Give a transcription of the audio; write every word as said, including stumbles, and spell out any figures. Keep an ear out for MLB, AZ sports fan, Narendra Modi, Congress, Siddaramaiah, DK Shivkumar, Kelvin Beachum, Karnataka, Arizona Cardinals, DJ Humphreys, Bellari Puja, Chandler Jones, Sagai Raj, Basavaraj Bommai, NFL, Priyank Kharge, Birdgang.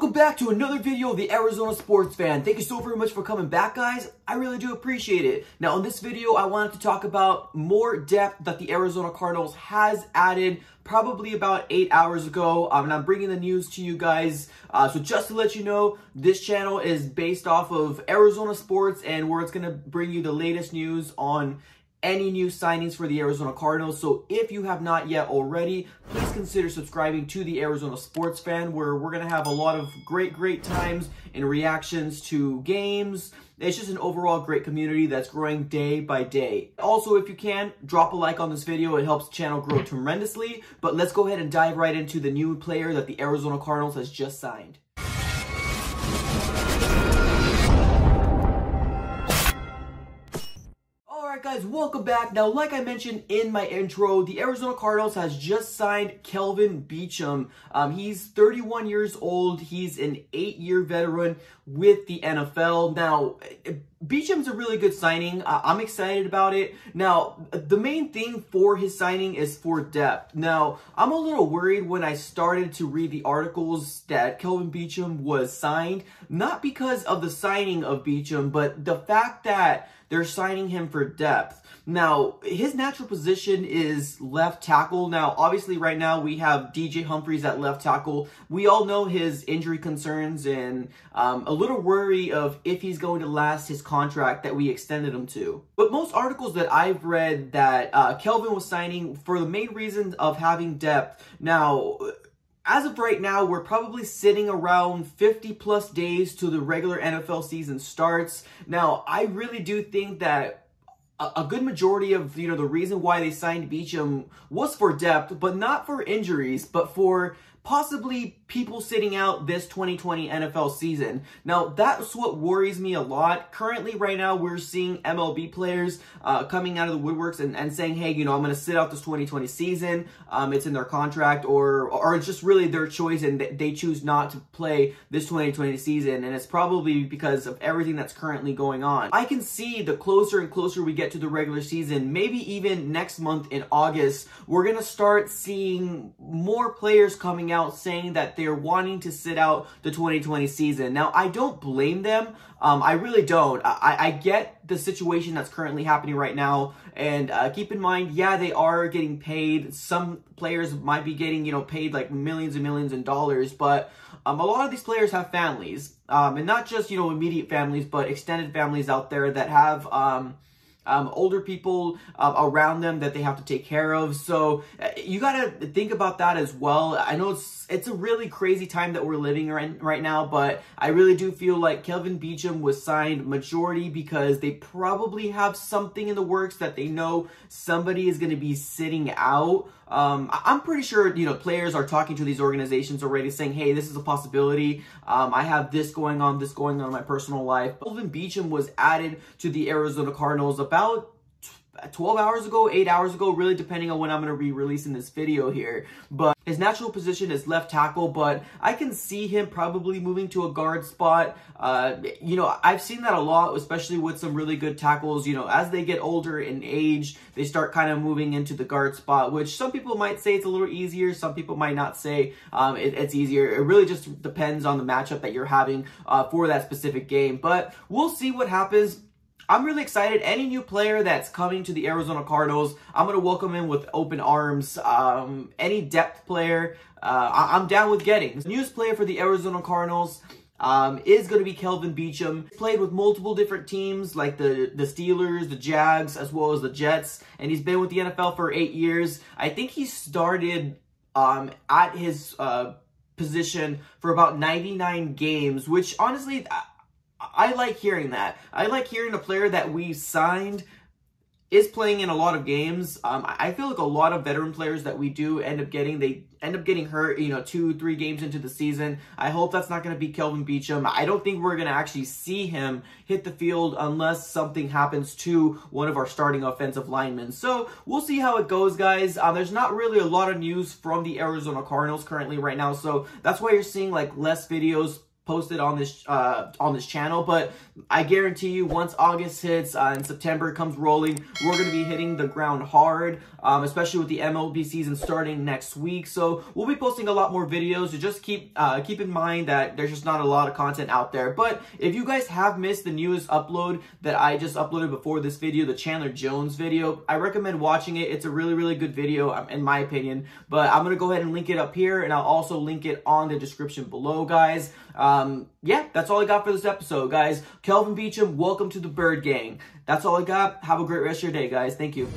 welcome back to another video of the Arizona Sports Fan. Thank you so very much for coming back, guys. I really do appreciate it. Now, in this video, I wanted to talk about more depth that the Arizona Cardinals has added probably about eight hours ago, um, and I'm bringing the news to you guys. Uh, so just to let you know, this channel is based off of Arizona sports and where it's going to bring you the latest news on any new signings for the Arizona Cardinals. So if you have not yet already, please consider subscribing to the Arizona Sports Fan, where we're going to have a lot of great, great times and reactions to games. It's just an overall great community that's growing day by day. Also, if you can, drop a like on this video. It helps the channel grow tremendously. But let's go ahead and dive right into the new player that the Arizona Cardinals has just signed. Guys, welcome back. Now, like I mentioned in my intro, the Arizona Cardinals has just signed Kelvin Beachum. Um, he's thirty-one years old. He's an eight-year veteran with the N F L. Now, Beachum's a really good signing. Uh, I'm excited about it. Now, the main thing for his signing is for depth. Now, I'm a little worried when I started to read the articles that Kelvin Beachum was signed, not because of the signing of Beachum, but the fact that they're signing him for depth. Now, his natural position is left tackle. Now, obviously, right now, we have D J Humphreys at left tackle. We all know his injury concerns and um, a little worry of if he's going to last his contract that we extended him to. But most articles that I've read that uh, Kelvin was signing for the main reason of having depth. Now, as of right now, we're probably sitting around fifty plus days till the regular N F L season starts. Now, I really do think that a, a good majority of, you know, the reason why they signed Beachum was for depth, but not for injuries, but for possibly people sitting out this twenty twenty N F L season. Now, that's what worries me a lot. Currently, right now, we're seeing M L B players uh, coming out of the woodworks and, and saying, hey, you know, I'm going to sit out this twenty twenty season. Um, it's in their contract, or or it's just really their choice, and th they choose not to play this twenty twenty season, and it's probably because of everything that's currently going on. I can see the closer and closer we get to the regular season, maybe even next month in August, we're going to start seeing more players coming out saying that they're wanting to sit out the twenty twenty season. Now, I don't blame them. Um, I really don't. I, I get the situation that's currently happening right now. And uh, keep in mind, yeah, they are getting paid. Some players might be getting, you know, paid like millions and millions of dollars. But um, a lot of these players have families. Um, and not just, you know, immediate families, but extended families out there that have Um, Um, older people uh, around them that they have to take care of. So uh, you gotta think about that as well. I know it's it's a really crazy time that we're living right, right now, but I really do feel like Kelvin Beachum was signed majority because they probably have something in the works that they know somebody is going to be sitting out. Um, I'm pretty sure, you know, players are talking to these organizations already saying, hey, this is a possibility. Um, I have this going on, this going on in my personal life. Kelvin Beachum was added to the Arizona Cardinals about twelve hours ago, eight hours ago, really depending on when I'm going to be releasing this video here. But his natural position is left tackle, but I can see him probably moving to a guard spot. Uh, you know, I've seen that a lot, especially with some really good tackles. You know, as they get older in age, they start kind of moving into the guard spot, which some people might say it's a little easier. Some people might not say um, it, it's easier. It really just depends on the matchup that you're having uh, for that specific game. But we'll see what happens. I'm really excited. Any new player that's coming to the Arizona Cardinals, I'm going to welcome him with open arms. Um, any depth player, uh, I I'm down with getting. The newest player for the Arizona Cardinals um, is going to be Kelvin Beachum. He's played with multiple different teams like the, the Steelers, the Jags, as well as the Jets. And he's been with the N F L for eight years. I think he started um, at his uh, position for about ninety-nine games, which honestly, I I like hearing that. I like hearing a player that we signed is playing in a lot of games. Um, I feel like a lot of veteran players that we do end up getting, they end up getting hurt, you know, two, three games into the season. I hope that's not going to be Kelvin Beachum. I don't think we're going to actually see him hit the field unless something happens to one of our starting offensive linemen. So we'll see how it goes, guys. Um, there's not really a lot of news from the Arizona Cardinals currently right now. So that's why you're seeing like less videos posted on this uh, on this channel, but I guarantee you, once August hits uh, and September comes rolling, we're going to be hitting the ground hard, um, especially with the M L B season starting next week. So we'll be posting a lot more videos. So just keep uh, keep in mind that there's just not a lot of content out there. But if you guys have missed the newest upload that I just uploaded before this video, the Chandler Jones video, I recommend watching it. It's a really really good video um, in my opinion. But I'm going to go ahead and link it up here, and I'll also link it on the description below, guys. Um, Um, yeah, that's all I got for this episode, guys. Kelvin Beachum, welcome to the Bird Gang. That's all I got. Have a great rest of your day, guys. Thank you.